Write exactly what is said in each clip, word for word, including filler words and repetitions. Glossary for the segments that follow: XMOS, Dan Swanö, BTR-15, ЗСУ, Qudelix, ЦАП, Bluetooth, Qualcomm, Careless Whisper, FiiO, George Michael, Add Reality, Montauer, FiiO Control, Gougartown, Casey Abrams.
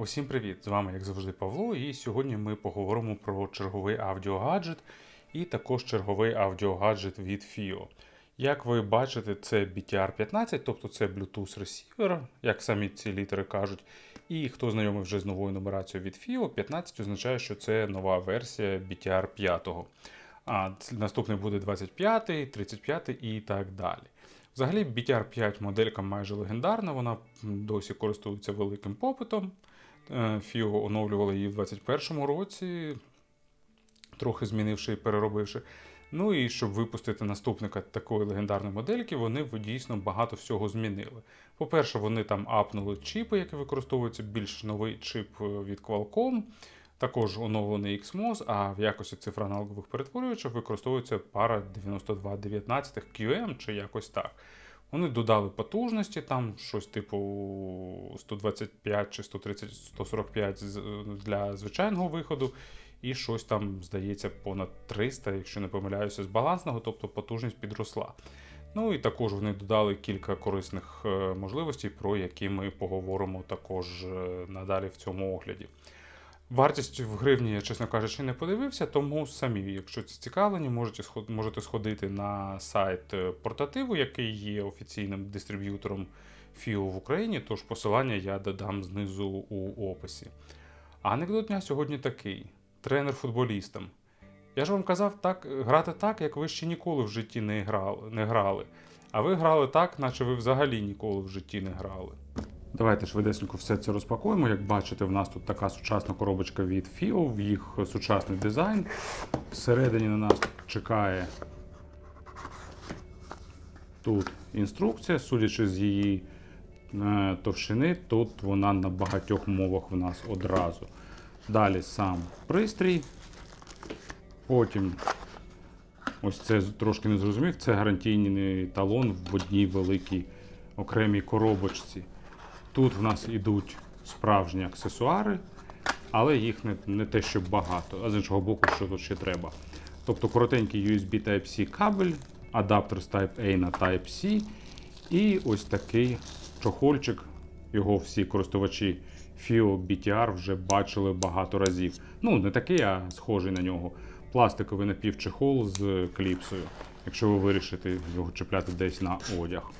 Усім привіт! З вами, як завжди, Павло, і сьогодні ми поговоримо про черговий аудіогаджет і також черговий аудіогаджет від FiiO. Як ви бачите, це бі ті ар п'ятнадцять, тобто це Bluetooth ресівер, як самі ці літери кажуть. І хто знайомий вже з новою нумерацією від FiiO, п'ятнадцять означає, що це нова версія бі ті ар п'ять. А наступний буде двадцять п'ятий, тридцять п'ятий і так далі. Взагалі бі ті ар п'ять моделька майже легендарна, вона досі користується великим попитом. FiiO оновлювали її в двадцять першому році, трохи змінивши і переробивши. Ну і щоб випустити наступника такої легендарної модельки, вони дійсно багато всього змінили. По-перше, вони там апнули чіпи, які використовуються, більш новий чіп від Qualcomm, також оновлений ікс мос, а в якості цифроаналогових перетворювачів використовується пара дев'яносто два дев'ятнадцять кю ем чи якось так. Вони додали потужності, там щось типу сто двадцять п'ять чи сто тридцять, сто сорок п'ять для звичайного виходу, і щось там, здається, понад триста, якщо не помиляюся, з балансного, тобто потужність підросла. Ну і також вони додали кілька корисних можливостей, про які ми поговоримо також надалі в цьому огляді. Вартість в гривні, я, чесно кажучи, не подивився, тому самі, якщо зацікавлені, можете сходити на сайт портативу, який є офіційним дистриб'ютором FiiO в Україні, тож посилання я додам знизу у описі. Анекдот дня сьогодні такий. Тренер футболістам. Я ж вам казав так, грати так, як ви ще ніколи в житті не грали, не грали. А ви грали так, наче ви взагалі ніколи в житті не грали. Давайте швидесенько все це розпакуємо. Як бачите, в нас тут така сучасна коробочка від FiiO, в їх сучасний дизайн. Всередині на нас чекає тут інструкція, судячи з її товщини, тут вона на багатьох мовах в нас одразу. Далі сам пристрій, потім ось це трошки не зрозумів, це гарантійний талон в одній великій окремій коробочці. Тут в нас йдуть справжні аксесуари, але їх не, не те, що багато, а з іншого боку, що тут ще треба. Тобто коротенький ю ес бі Type-C кабель, адаптер з Type-A на Type-C і ось такий чохольчик, його всі користувачі FiiO бі ті ар вже бачили багато разів. Ну, не такий, а схожий на нього. Пластиковий напівчехол з кліпсою, якщо ви вирішите його чіпляти десь на одяг.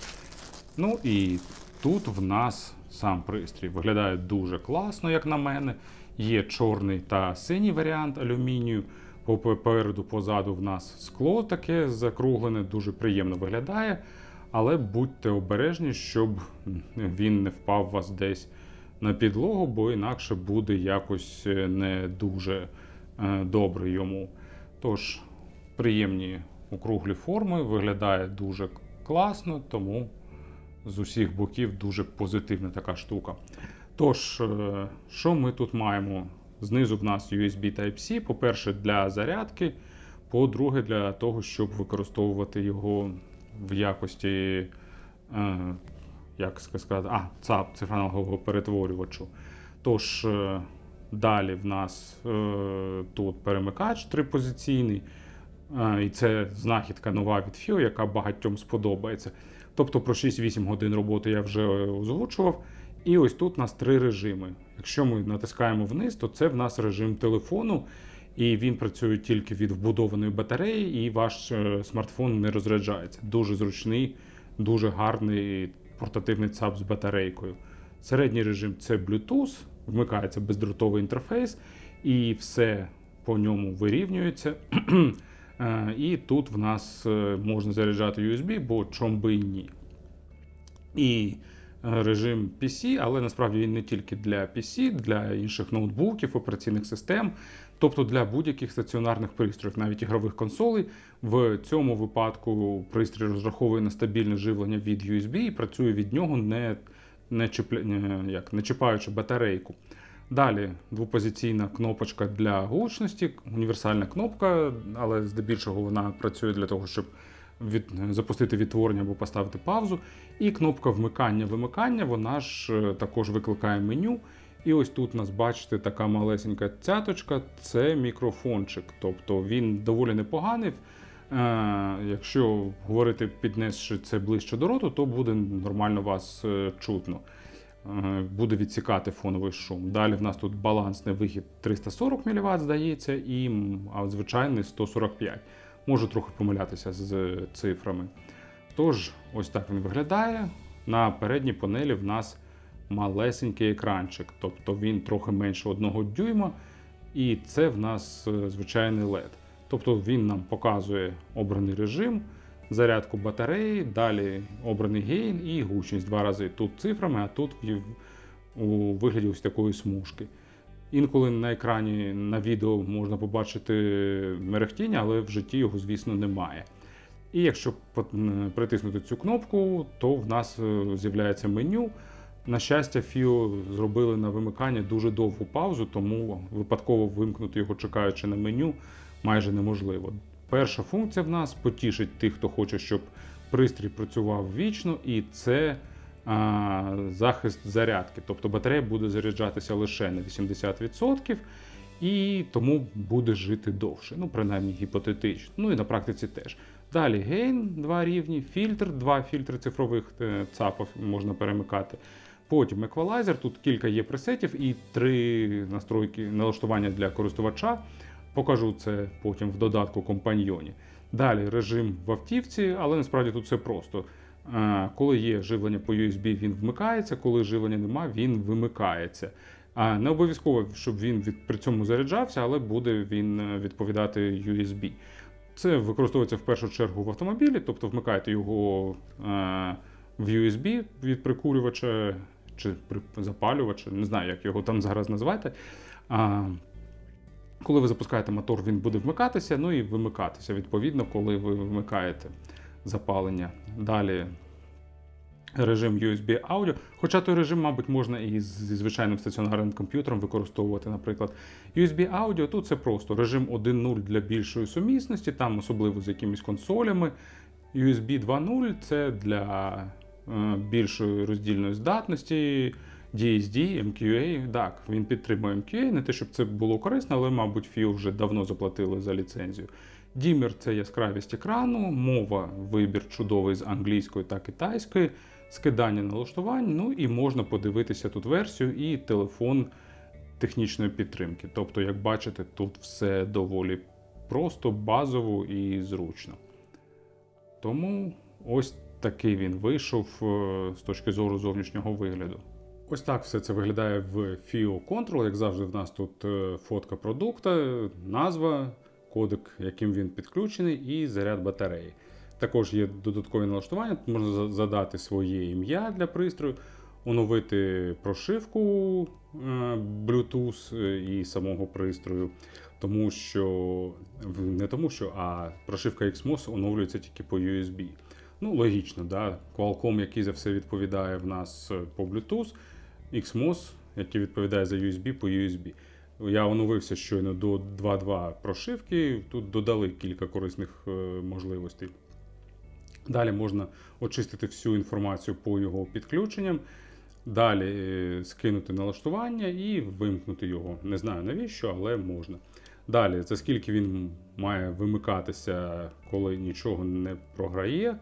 Ну і тут в нас сам пристрій. Виглядає дуже класно, як на мене. Є чорний та синій варіант алюмінію. Попереду, позаду в нас скло таке закруглене, дуже приємно виглядає. Але будьте обережні, щоб він не впав у вас десь на підлогу, бо інакше буде якось не дуже добре йому. Тож, приємні округлі форми, виглядає дуже класно, тому з усіх боків дуже позитивна така штука. Тож, що ми тут маємо? Знизу в нас ю ес бі Type-C, по-перше, для зарядки, по-друге, для того, щоб використовувати його в якості, е, як сказати, а, ЦАП, цифроаналогового перетворювачу. Тож, е, далі в нас е, тут перемикач трипозиційний, е, і це знахідка нова від FiiO, яка багатьом сподобається. Тобто про шість-вісім годин роботи я вже озвучував. І ось тут у нас три режими. Якщо ми натискаємо вниз, то це в нас режим телефону, і він працює тільки від вбудованої батареї, і ваш смартфон не розряджається. Дуже зручний, дуже гарний портативний ЦАП з батарейкою. Середній режим – це Bluetooth, вмикається бездротовий інтерфейс, і все по ньому вирівнюється. І тут в нас можна заряджати ю ес бі, бо чом би і ні. І режим пі сі, але насправді він не тільки для пі сі, для інших ноутбуків, операційних систем, тобто для будь-яких стаціонарних пристроїв, навіть ігрових консолей. В цьому випадку пристрій розраховує на стабільне живлення від ю ес бі і працює від нього, не, не, чіпля, не, як, не чіпаючи батарейку. Далі двопозиційна кнопочка для гучності, універсальна кнопка, але здебільшого вона працює для того, щоб від, запустити відтворення або поставити паузу. І кнопка вмикання-вимикання, вона ж також викликає меню. І ось тут у нас, бачите, така малесенька цяточка, це мікрофончик. Тобто він доволі непоганий. Якщо говорити, піднесши це ближче до роту, то буде нормально вас чутно. буде відсікати фоновий шум. Далі в нас тут балансний вихід триста сорок міліватт, здається, і звичайний сто сорок п'ять. Можу трохи помилятися з цифрами. Тож, ось так він виглядає. На передній панелі в нас малесенький екранчик, тобто він трохи менше одного дюйма, і це в нас звичайний лед. Тобто він нам показує обраний режим, зарядку батареї, далі обраний гейн і гучність два рази. Тут цифрами, а тут у вигляді ось такої смужки. Інколи на екрані, на відео можна побачити мерехтіння, але в житті його, звісно, немає. І якщо притиснути цю кнопку, то в нас з'являється меню. На щастя, FiiO зробили на вимикання дуже довгу паузу, тому випадково вимкнути його, чекаючи на меню, майже неможливо. Перша функція в нас потішить тих, хто хоче, щоб пристрій працював вічно, і це а, захист зарядки. Тобто батарея буде заряджатися лише на вісімдесят відсотків, і тому буде жити довше, ну принаймні гіпотетично, ну і на практиці теж. Далі гейн два рівні, фільтр, два фільтри цифрових цапів можна перемикати. Потім еквалайзер, тут кілька є пресетів і три настройки, налаштування для користувача. Покажу це потім в додатку компаньйоні. Далі режим в автівці, але насправді тут все просто. Коли є живлення по ю ес бі, він вмикається, коли живлення нема, він вимикається. Не обов'язково, щоб він від, при цьому заряджався, але буде він відповідати ю ес бі. Це використовується в першу чергу в автомобілі, тобто вмикаєте його а, в ю ес бі від прикурювача чи запалювача, не знаю, як його там зараз назвати. А, коли ви запускаєте мотор, він буде вмикатися, ну і вимикатися, відповідно, коли ви вмикаєте запалення. Далі режим ю ес бі-аудіо, хоча той режим, мабуть, можна і зі звичайним стаціонарним комп'ютером використовувати, наприклад. ю ес бі-аудіо тут це просто режим один нуль для більшої сумісності, там особливо з якимись консолями. ю ес бі два нуль це для більшої роздільної здатності, ді ес ді, ем кю ей. Так, він підтримує ем кю ей, не те, щоб це було корисно, але, мабуть, FiiO вже давно заплатили за ліцензію. Dimmer – це яскравість екрану, мова, вибір чудовий з англійської та китайської, скидання налаштувань, ну і можна подивитися тут версію і телефон технічної підтримки. Тобто, як бачите, тут все доволі просто, базово і зручно. Тому ось такий він вийшов з точки зору зовнішнього вигляду. Ось так все це виглядає в FiiO Control. Як завжди, в нас тут фотка продукта, назва, кодек, яким він підключений, і заряд батареї. Також є додаткові налаштування, можна задати своє ім'я для пристрою, оновити прошивку Bluetooth і самого пристрою, тому що, не тому що, а прошивка ікс мос оновлюється тільки по ю ес бі. Ну, логічно, да? Qualcomm, який за все відповідає в нас по Bluetooth, ікс мос, який відповідає за ю ес бі по ю ес бі. Я оновився щойно до два точка два прошивки, тут додали кілька корисних можливостей. Далі можна очистити всю інформацію по його підключенням, далі скинути налаштування і вимкнути його. Не знаю навіщо, але можна. Далі, за скільки він має вимикатися, коли нічого не програє.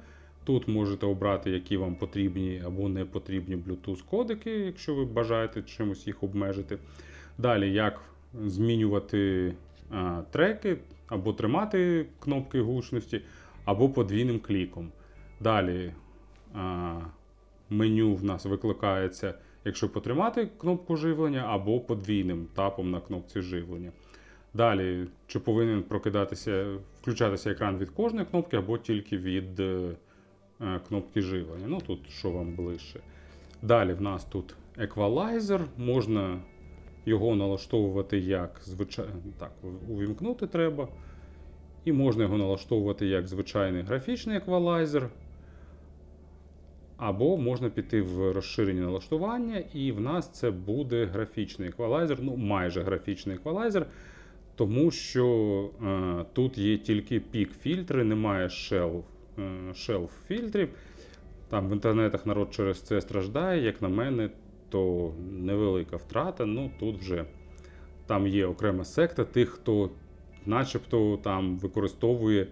Тут можете обрати, які вам потрібні або не потрібні Bluetooth-кодики, якщо ви бажаєте чимось їх обмежити. Далі, як змінювати а, треки, або тримати кнопки гучності, або подвійним кліком. Далі а, меню в нас викликається, якщо потримати кнопку живлення, або подвійним тапом на кнопці живлення. Далі, чи повинен прокидатися, включатися екран від кожної кнопки, або тільки від е, кнопки живлення. Ну, тут що вам ближче. Далі в нас тут еквалайзер, можна його налаштовувати як звичайний, так, увімкнути треба. І можна його налаштовувати як звичайний графічний еквалайзер. Або можна піти в розширені налаштування, і в нас це буде графічний еквалайзер, ну майже графічний еквалайзер, тому що е, тут є тільки пік-фільтри, немає шелф-фільтрів. Е, Там в інтернетах народ через це страждає, як на мене, то невелика втрата, ну тут вже там є окрема секта тих, хто начебто там використовує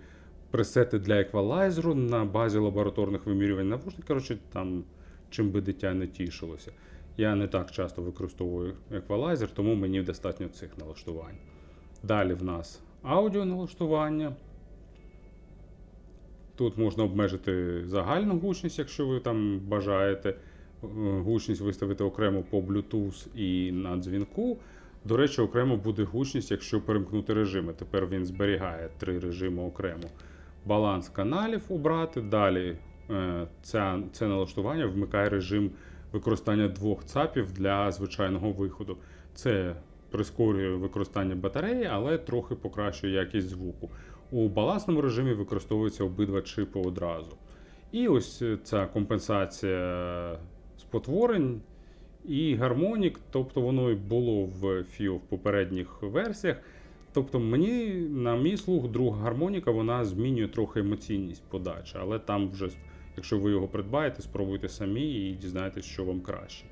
пресети для еквалайзеру на базі лабораторних вимірювань навушників, коротше, там чим би дитя не тішилося. Я не так часто використовую еквалайзер, тому мені достатньо цих налаштувань. Далі в нас аудіо налаштування. Тут можна обмежити загальну гучність, якщо ви там бажаєте. Гучність виставити окремо по Bluetooth і на дзвінку. До речі, окремо буде гучність, якщо перемкнути режими. Тепер він зберігає три режими окремо. Баланс каналів обрати. Далі це, це налаштування вмикає режим використання двох цапів для звичайного виходу. Це прискорює використання батареї, але трохи покращує якість звуку. У балансному режимі використовуються обидва чипи одразу. І ось ця компенсація спотворень і гармонік, тобто воно і було в FiiO в попередніх версіях. Тобто мені, на мій слух, друга гармоніка, вона змінює трохи емоційність подачі, але там вже, якщо ви його придбаєте, спробуйте самі і дізнаєтесь, що вам краще.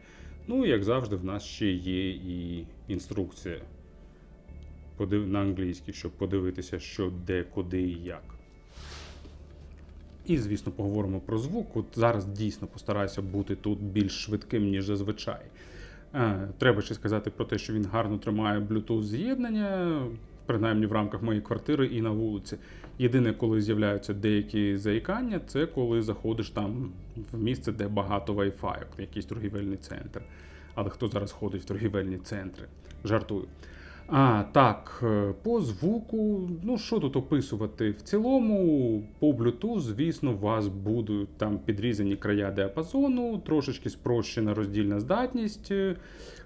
Ну, як завжди, в нас ще є і інструкція на англійській, щоб подивитися, що, де, куди і як. І, звісно, поговоримо про звук. От зараз дійсно постараюся бути тут більш швидким, ніж зазвичай. Е, треба ще сказати про те, що він гарно тримає Bluetooth-з'єднання, принаймні в рамках моєї квартири і на вулиці. Єдине, коли з'являються деякі заїкання, це коли заходиш там в місце, де багато Wi-Fi, якийсь торгівельний центр. Але хто зараз ходить в торгівельні центри? Жартую. А, так, по звуку, ну що тут описувати, в цілому по Bluetooth, звісно, у вас будуть там підрізані края діапазону, трошечки спрощена роздільна здатність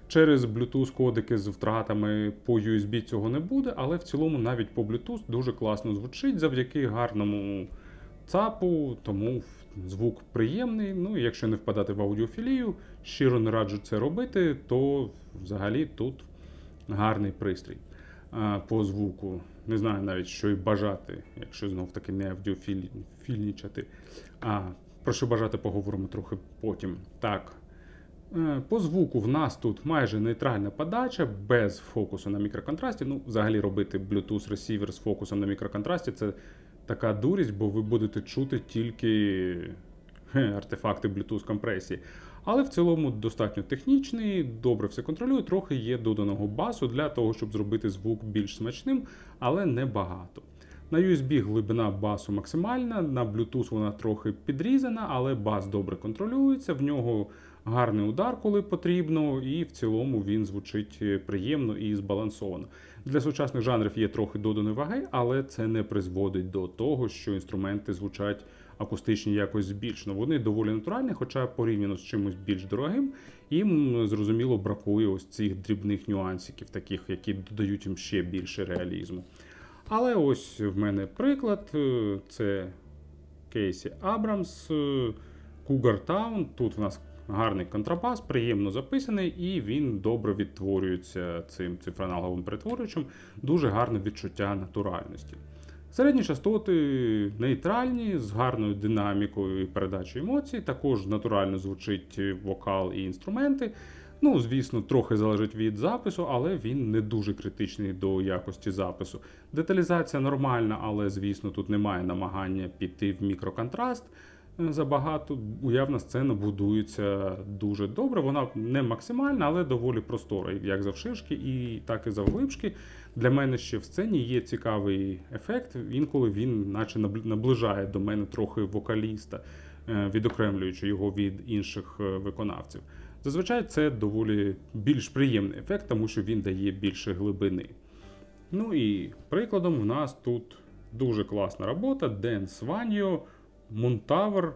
через Bluetooth кодеки з втратами, по ю ес бі цього не буде, але в цілому навіть по Bluetooth дуже класно звучить завдяки гарному цапу, тому звук приємний, ну і якщо не впадати в аудіофілію, щиро не раджу це робити, то взагалі тут гарний пристрій а, по звуку. Не знаю навіть, що і бажати, якщо знов-таки не аудіофільнічати. А, про що бажати, поговоримо трохи потім. Так, е, по звуку в нас тут майже нейтральна подача, без фокусу на мікроконтрасті. Ну, взагалі робити Bluetooth-ресівер з фокусом на мікроконтрасті – це така дурість, бо ви будете чути тільки хе, артефакти Bluetooth-компресії. Але в цілому достатньо технічний, добре все контролює, трохи є доданого басу для того, щоб зробити звук більш смачним, але не багато. На ю ес бі глибина басу максимальна, на Bluetooth вона трохи підрізана, але бас добре контролюється, в нього гарний удар, коли потрібно, і в цілому він звучить приємно і збалансовано. Для сучасних жанрів є трохи доданої ваги, але це не призводить до того, що інструменти звучать акустичні якось збільшено. Вони доволі натуральні, хоча порівняно з чимось більш дорогим, їм, зрозуміло, бракує ось цих дрібних нюансиків, таких, які додають їм ще більше реалізму. Але ось в мене приклад, це Casey Abrams, Cougar Town, тут в нас гарний контрабас, приємно записаний, і він добре відтворюється цим цифроаналоговим перетворювачем, дуже гарне відчуття натуральності. Середні частоти нейтральні, з гарною динамікою і передачею емоцій, також натурально звучить вокал і інструменти. Ну, звісно, трохи залежить від запису, але він не дуже критичний до якості запису. Деталізація нормальна, але, звісно, тут немає намагання піти в мікроконтраст забагато. Уявна сцена будується дуже добре, вона не максимальна, але доволі простора, як завширшки і так і завглибшки. Для мене ще в сцені є цікавий ефект, інколи він наче наближає до мене трохи вокаліста, відокремлюючи його від інших виконавців. Зазвичай це доволі більш приємний ефект, тому що він дає більше глибини. Ну і прикладом в нас тут дуже класна робота Dan Swanö, Montauer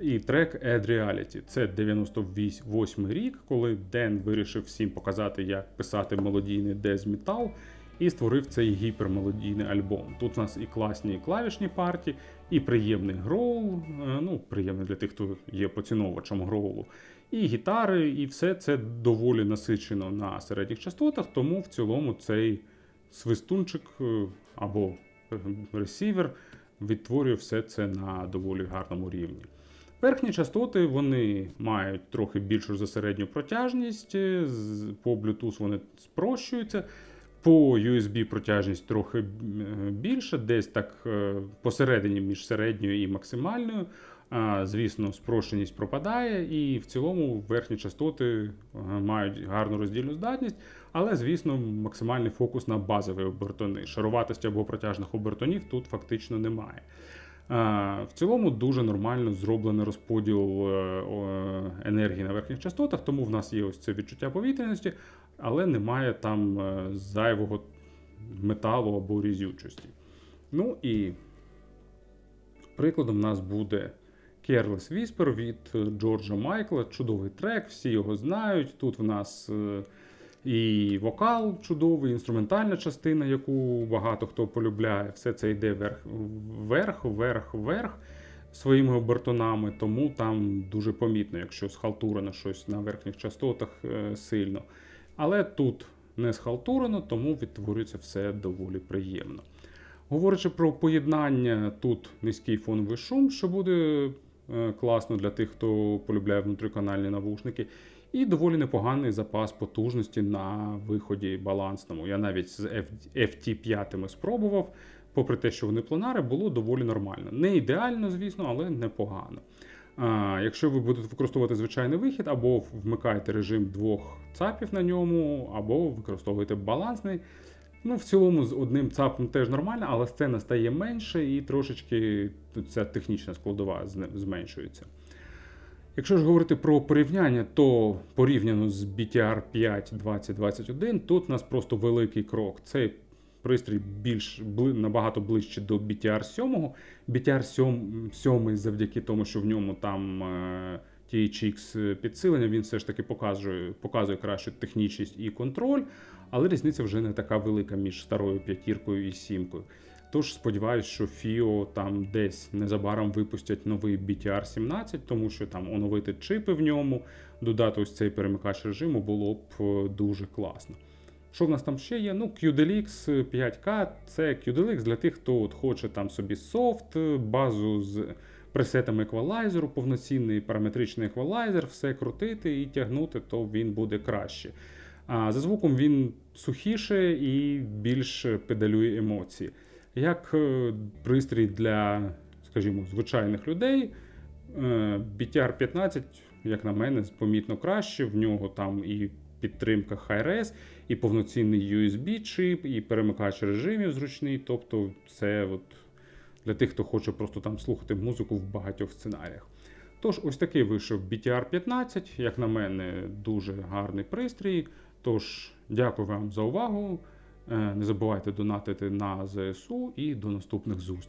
і трек Ad Reality. Це дев'яносто восьмий рік, коли Ден вирішив всім показати, як писати мелодійний дез-метал, і створив цей гіпермелодійний альбом. Тут у нас і класні і клавішні партії, і приємний гроул, ну, приємний для тих, хто є поціновувачем гроулу, і гітари, і все це доволі насичено на середніх частотах, тому в цілому цей свистунчик або ресівер відтворює все це на доволі гарному рівні. Верхні частоти, вони мають трохи більшу за середню протяжність, по Bluetooth вони спрощуються, по ю ес бі протяжність трохи більше, десь так посередині між середньою і максимальною, Звісно, спрощеність пропадає, і в цілому верхні частоти мають гарну роздільну здатність, але, звісно, максимальний фокус на базові обертони. Шаруватості або протяжних обертонів тут фактично немає. В цілому дуже нормально зроблений розподіл енергії на верхніх частотах, тому в нас є ось це відчуття повітряності, але немає там зайвого металу або різючості. Ну і прикладом в нас буде Careless Whisper від Джорджа Майкла. Чудовий трек, всі його знають. Тут в нас і вокал чудовий, інструментальна частина, яку багато хто полюбляє. Все це йде вверх, вверх, вверх, вверх своїми обертонами, тому там дуже помітно, якщо схалтурено щось на верхніх частотах сильно. Але тут не схалтурено, тому відтворюється все доволі приємно. Говорячи про поєднання, тут низький фоновий шум, що буде класно для тих, хто полюбляє внутриканальні навушники, і доволі непоганий запас потужності на виході балансному. Я навіть з еф ті п'ять спробував, попри те, що вони планари, було доволі нормально. Не ідеально, звісно, але непогано. А, якщо ви будете використовувати звичайний вихід, або вмикаєте режим двох цапів на ньому, або використовуєте балансний. Ну, в цілому з одним цапом теж нормально, але сцена стає менше і трошечки ця технічна складова зменшується. Якщо ж говорити про порівняння, то порівняно з бі ті ар п'ять двадцять двадцять один, тут у нас просто великий крок. Цей пристрій більш, набагато ближче до бі ті ар сім. бі ті ар сім завдяки тому, що в ньому там ті ейч ікс підсилення, він все ж таки показує, показує кращу технічність і контроль, але різниця вже не така велика між старою п'ятіркою і сімкою. Тож сподіваюся, що FiiO там десь незабаром випустять новий бі ті ар сімнадцять, тому що там оновити чипи в ньому, додати ось цей перемикач режиму було б дуже класно. Що в нас там ще є? Ну, кью делікс п'ять ка, це Qudelix для тих, хто от хоче там собі софт, базу з пресетами еквалайзеру, повноцінний параметричний еквалайзер, все крутити і тягнути, то він буде краще. А за звуком він сухіше і більш педалює емоції. Як пристрій для, скажімо, звичайних людей, бі ті ар п'ятнадцять, як на мене, помітно краще. В нього там і підтримка Hi-Res, і повноцінний ю ес бі-чип, і перемикач режимів зручний. Тобто це от для тих, хто хоче просто там слухати музику в багатьох сценаріях. Тож ось такий вийшов бі ті ар п'ятнадцять, як на мене, дуже гарний пристрій. Тож дякую вам за увагу. Не забувайте донатити на ЗСУ і до наступних зустрічей.